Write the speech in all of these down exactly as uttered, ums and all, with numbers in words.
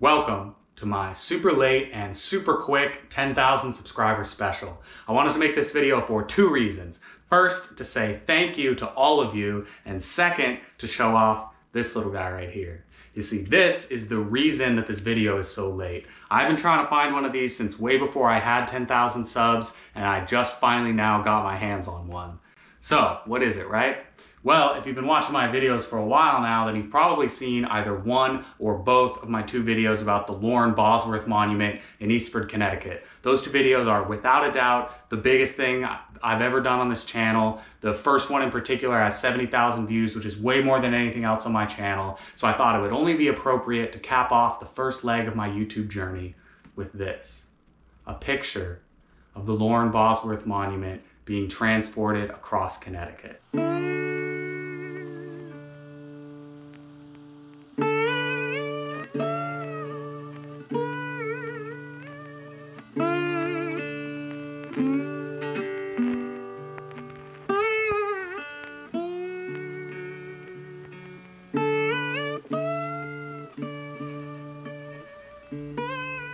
Welcome to my super late and super quick ten thousand subscriber special. I wanted to make this video for two reasons. First, to say thank you to all of you, and second, to show off this little guy right here. You see, this is the reason that this video is so late. I've been trying to find one of these since way before I had ten thousand subs, and I just finally now got my hands on one. So, what is it, right? Well, if you've been watching my videos for a while now, then you've probably seen either one or both of my two videos about the Loren Bosworth Monument in Eastford, Connecticut. Those two videos are, without a doubt, the biggest thing I've ever done on this channel. The first one in particular has seventy thousand views, which is way more than anything else on my channel. So I thought it would only be appropriate to cap off the first leg of my YouTube journey with this. A picture of the Loren Bosworth Monument being transported across Connecticut.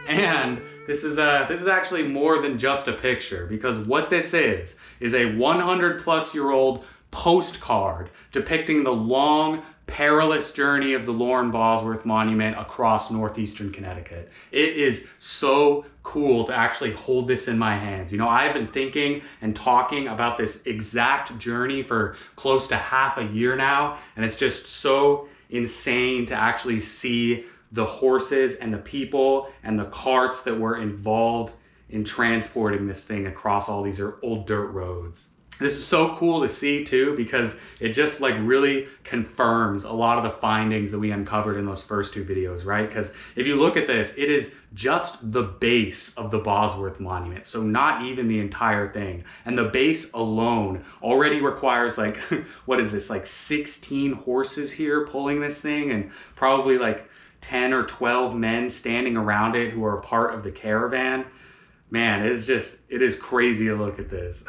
And this is a, this is actually more than just a picture, because what this is, is a one hundred plus year old postcard depicting the long, perilous journey of the Loren Bosworth Monument across northeastern Connecticut. It is so cool to actually hold this in my hands. You know, I've been thinking and talking about this exact journey for close to half a year now, and it's just so insane to actually see the horses and the people and the carts that were involved in transporting this thing across all these old dirt roads. This is so cool to see too, because it just like really confirms a lot of the findings that we uncovered in those first two videos, right? Because if you look at this, it is just the base of the Bosworth Monument, so not even the entire thing. And the base alone already requires like, what is this, like sixteen horses here pulling this thing, and probably like ten or twelve men standing around it who are a part of the caravan. Man, it's just, it is crazy to look at this.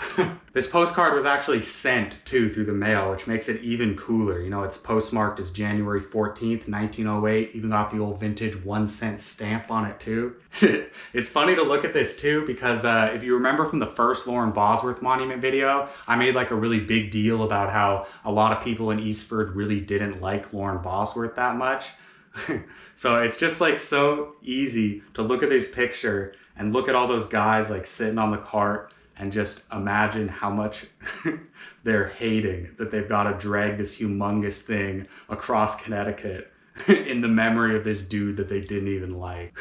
This postcard was actually sent too through the mail, which makes it even cooler. You know, it's postmarked as January fourteenth, nineteen oh eight, even got the old vintage one cent stamp on it too. It's funny to look at this too, because uh, if you remember from the first Loren Bosworth Monument video, I made like a really big deal about how a lot of people in Eastford really didn't like Loren Bosworth that much. So it's just like so easy to look at this picture and look at all those guys like sitting on the cart and just imagine how much they're hating that they've got to drag this humongous thing across Connecticut in the memory of this dude that they didn't even like.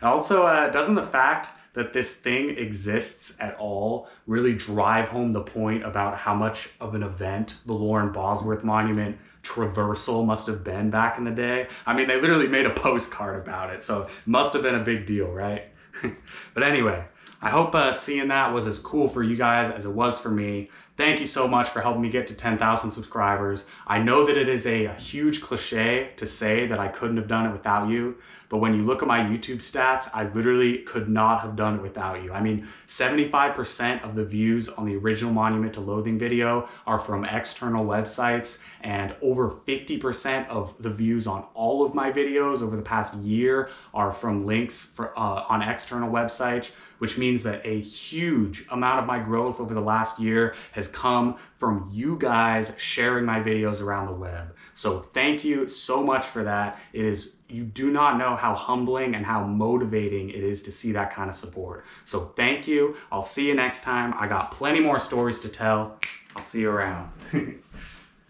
Also, uh, doesn't the fact that this thing exists at all really drive home the point about how much of an event the Loren Bosworth Monument traversal must have been back in the day? I mean, they literally made a postcard about it, so it must have been a big deal, right? But anyway, I hope uh, seeing that was as cool for you guys as it was for me. Thank you so much for helping me get to ten thousand subscribers. I know that it is a, a huge cliche to say that I couldn't have done it without you, but when you look at my YouTube stats, I literally could not have done it without you. I mean, seventy-five percent of the views on the original Monument to Loathing video are from external websites, and over fifty percent of the views on all of my videos over the past year are from links for, uh, on external websites, which means that a huge amount of my growth over the last year has has come from you guys sharing my videos around the web. So thank you so much for that. It is, you do not know how humbling and how motivating it is to see that kind of support. So thank you. I'll see you next time. I got plenty more stories to tell. I'll see you around.